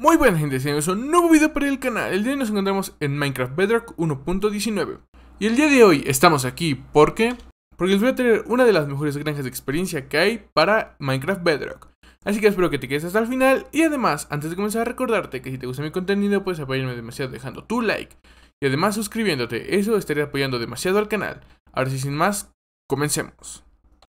Muy buenas gente, señores, un nuevo video para el canal. El día de hoy nos encontramos en Minecraft Bedrock 1.19. Y el día de hoy estamos aquí porque les voy a traer una de las mejores granjas de experiencia que hay para Minecraft Bedrock. Así que espero que te quedes hasta el final. Y además, antes de comenzar, recordarte que si te gusta mi contenido puedes apoyarme demasiado dejando tu like. Y además suscribiéndote, eso estaría apoyando demasiado al canal. Ahora sí, sin más, comencemos.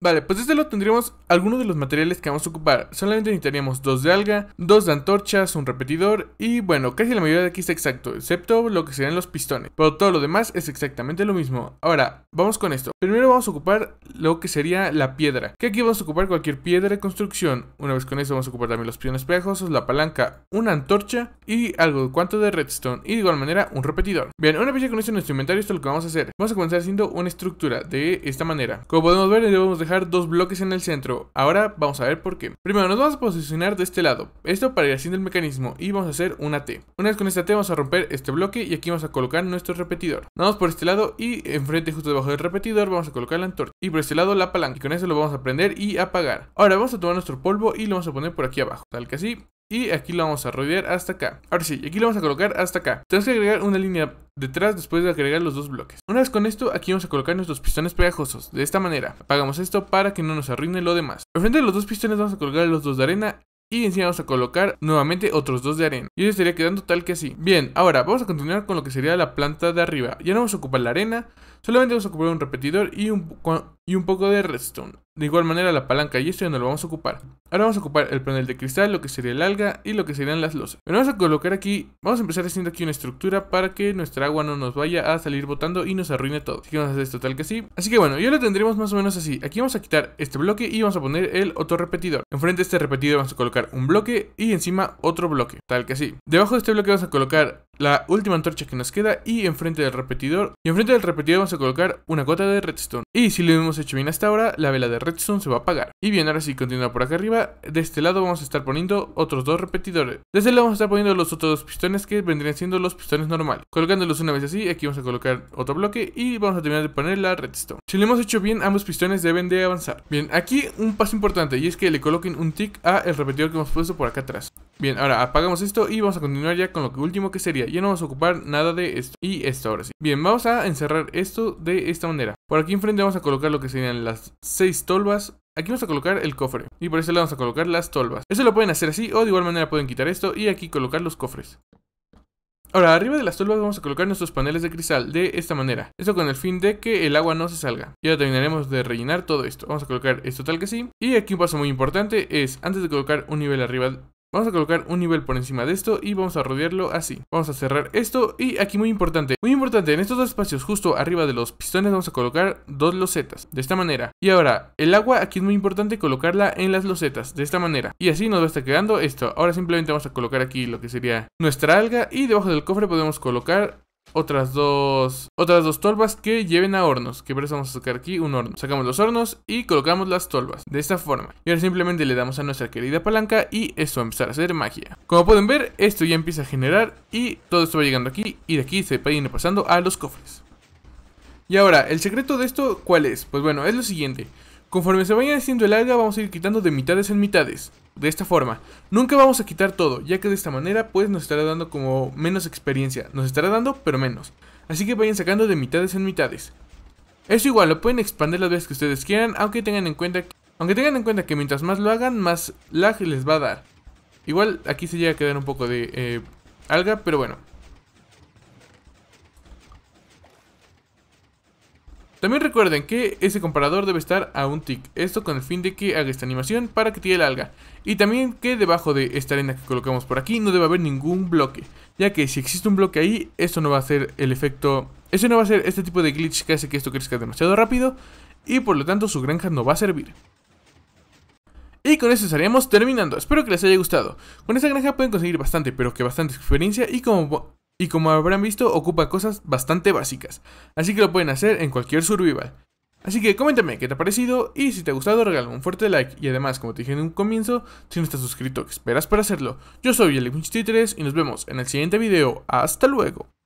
Vale, pues desde luego tendríamos algunos de los materiales que vamos a ocupar. Solamente necesitaríamos 2 de alga, 2 de antorchas, un repetidor y bueno, casi la mayoría de aquí está exacto, excepto lo que serían los pistones. Pero todo lo demás es exactamente lo mismo. Ahora, vamos con esto. Primero vamos a ocupar lo que sería la piedra, que aquí vamos a ocupar cualquier piedra de construcción. Una vez con eso vamos a ocupar también los pistones pegajosos, la palanca, una antorcha y algo cuanto de redstone y de igual manera un repetidor. Bien, una vez ya con esto en nuestro inventario, esto es lo que vamos a hacer. Vamos a comenzar haciendo una estructura de esta manera. Como podemos ver, debemos dejar 2 bloques en el centro. Ahora vamos a ver por qué. Primero nos vamos a posicionar de este lado, esto para ir haciendo el mecanismo, y vamos a hacer una T. Una vez con esta T vamos a romper este bloque y aquí vamos a colocar nuestro repetidor. Vamos por este lado y enfrente justo debajo del repetidor vamos a colocar la antorcha y por este lado la palanca, y con eso lo vamos a prender y apagar. Ahora vamos a tomar nuestro polvo y lo vamos a poner por aquí abajo, tal que así. Y aquí lo vamos a rodear hasta acá. Ahora sí, aquí lo vamos a colocar hasta acá. Tenemos que agregar una línea detrás después de agregar los 2 bloques. Una vez con esto, aquí vamos a colocar nuestros pistones pegajosos. De esta manera, apagamos esto para que no nos arruine lo demás. Enfrente de los 2 pistones vamos a colocar los 2 de arena. Y encima vamos a colocar nuevamente otros 2 de arena. Y eso estaría quedando tal que así. Bien, ahora vamos a continuar con lo que sería la planta de arriba. Ya no vamos a ocupar la arena, solamente vamos a ocupar un repetidor y un poco de redstone. De igual manera la palanca y esto ya no lo vamos a ocupar. Ahora vamos a ocupar el panel de cristal, lo que sería el alga y lo que serían las losas. Pero vamos a colocar aquí, vamos a empezar haciendo aquí una estructura para que nuestra agua no nos vaya a salir botando y nos arruine todo. Así que vamos a hacer esto tal que sí. Así que bueno, ya lo tendremos más o menos así. Aquí vamos a quitar este bloque y vamos a poner el otro repetidor. Enfrente de este repetidor vamos a colocar un bloque y encima otro bloque, tal que sí. Debajo de este bloque vamos a colocar la última antorcha que nos queda y enfrente del repetidor. Y enfrente del repetidor vamos a colocar una gota de redstone. Y si lo hemos hecho bien hasta ahora, la vela de redstone se va a apagar. Y bien, ahora sí, continúa por acá arriba. De este lado vado a estar poniendo otros 2 repetidores. De este lado vamos a estar poniendo los otros 2 pistones que vendrían siendo los pistones normales. Colocándolos una vez así, aquí vamos a colocar otro bloque y vamos a terminar de poner la redstone. Si lo hemos hecho bien, ambos pistones deben de avanzar. Bien, aquí un paso importante y es que le coloquen un tick a el repetidor que hemos puesto por acá atrás. Bien, ahora apagamos esto y vamos a continuar ya con lo último que sería. Ya no vamos a ocupar nada de esto. Y esto ahora sí. Bien, vamos a encerrar esto de esta manera. Por aquí enfrente vamos a colocar lo que serían las 6 tolvas. Aquí vamos a colocar el cofre. Y por este lado vamos a colocar las tolvas. Eso lo pueden hacer así o de igual manera pueden quitar esto y aquí colocar los cofres. Ahora, arriba de las tolvas vamos a colocar nuestros paneles de cristal de esta manera. Esto con el fin de que el agua no se salga. Y ahora terminaremos de rellenar todo esto. Vamos a colocar esto tal que sí. Y aquí un paso muy importante es, antes de colocar un nivel arriba, vamos a colocar un nivel por encima de esto y vamos a rodearlo así. Vamos a cerrar esto y aquí muy importante, en estos 2 espacios justo arriba de los pistones vamos a colocar 2 losetas, de esta manera. Y ahora, el agua aquí es muy importante colocarla en las losetas, de esta manera. Y así nos va a estar quedando esto. Ahora simplemente vamos a colocar aquí lo que sería nuestra alga y debajo del cofre podemos colocar otras dos tolvas que lleven a hornos. Que por eso vamos a sacar aquí un horno. Sacamos los hornos y colocamos las tolvas de esta forma. Y ahora simplemente le damos a nuestra querida palanca y esto va a empezar a hacer magia. Como pueden ver, esto ya empieza a generar y todo esto va llegando aquí y de aquí se va yendo pasando a los cofres. Y ahora, ¿el secreto de esto cuál es? Pues bueno, es lo siguiente. Conforme se vaya haciendo el alga vamos a ir quitando de mitades en mitades. De esta forma, nunca vamos a quitar todo, ya que de esta manera pues nos estará dando como menos experiencia. Nos estará dando, pero menos. Así que vayan sacando de mitades en mitades. Eso igual, lo pueden expandir las veces que ustedes quieran, aunque tengan en cuenta que mientras más lo hagan, más lag les va a dar. Igual aquí se llega a quedar un poco de alga, pero bueno. También recuerden que ese comparador debe estar a un tick, esto con el fin de que haga esta animación para que tire el alga. Y también que debajo de esta arena que colocamos por aquí no debe haber ningún bloque, ya que si existe un bloque ahí, esto no va a hacer el efecto, eso no va a ser este tipo de glitch que hace que esto crezca demasiado rápido y por lo tanto su granja no va a servir. Y con eso estaríamos terminando, espero que les haya gustado. Con esta granja pueden conseguir bastante, pero que bastante experiencia y como habrán visto, ocupa cosas bastante básicas, así que lo pueden hacer en cualquier survival. Así que coméntame qué te ha parecido y si te ha gustado regálame un fuerte like y además, como te dije en un comienzo, si no estás suscrito, ¿qué esperas para hacerlo? Yo soy AlexitoFS y nos vemos en el siguiente video. ¡Hasta luego!